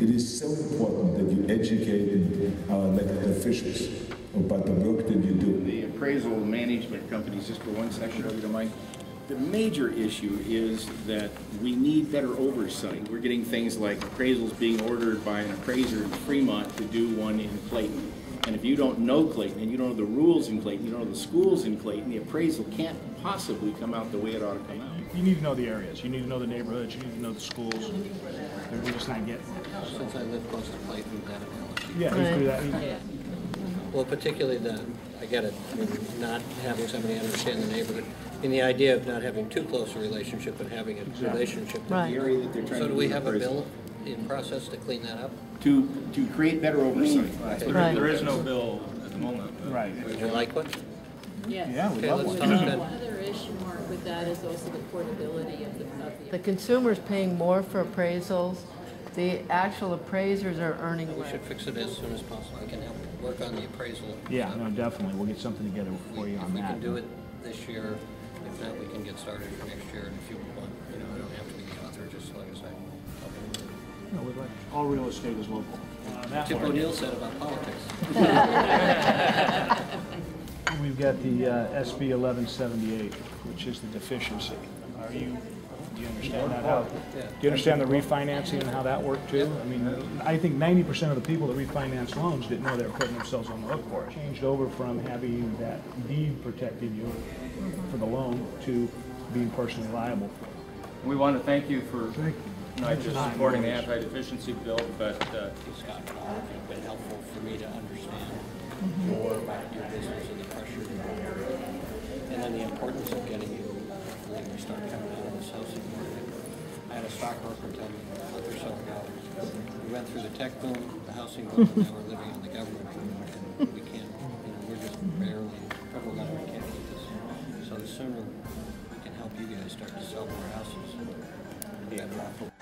It is so important that you educate our elected officials about the work that you do. The appraisal management companies, just for one second, over to Mike. The major issue is that we need better oversight. We're getting things like appraisals being ordered by an appraiser in Fremont to do one in Clayton. And if you don't know Clayton, and you don't know the rules in Clayton, you don't know the schools in Clayton, the appraisal can't possibly come out the way it ought to come out. You need to know the areas. You need to know the neighborhoods. You need to know the schools. They're just not getting it. Since I live close to Clayton, that analogy. Yeah, right. Yeah. Well, particularly the, I get it, I mean, not having somebody understand the neighborhood. I mean, the idea of not having too close a relationship, but having a relationship in the area that they're trying to do. So do we have a bill in process to clean that up? To create better oversight. Right. There is no bill at the moment. Right. Would you like one? Yes. Yeah, we'd love one. Another issue, Mark, with that is also the portability of the consumer's paying more for appraisals. The actual appraisers are earning less. We should fix it as soon as possible. I can help work on the appraisal. Yeah, no, definitely. We'll get something together for you on that. If we can do it this year, if not, we can get started for next year. And if you want, you know, I don't have to be the author, just like I say. No, we'd like all real estate is local. Tip O'Neill said about politics. We've got the SB 1178, which is the deficiency. Are you? Do you understand that? How, do you understand the refinancing and how that worked too? I mean, I think 90% of the people that refinance loans didn't know they were putting themselves on the hook for it. Changed over from having that deed protecting you for the loan to being personally liable for it. We want to thank you for not just supporting the anti-deficiency bill, but it's been helpful for me to understand more about your business and the pressure in your area, and then the importance of getting you when we start coming out of this housing market. I had a stockbroker tell me a month or so ago, we went through the tech boom, the housing boom, and now we're living on the government boom, and we can't, you know, we're just barely, federal government can't do this. So the sooner we can help you guys start to sell more houses, the better off.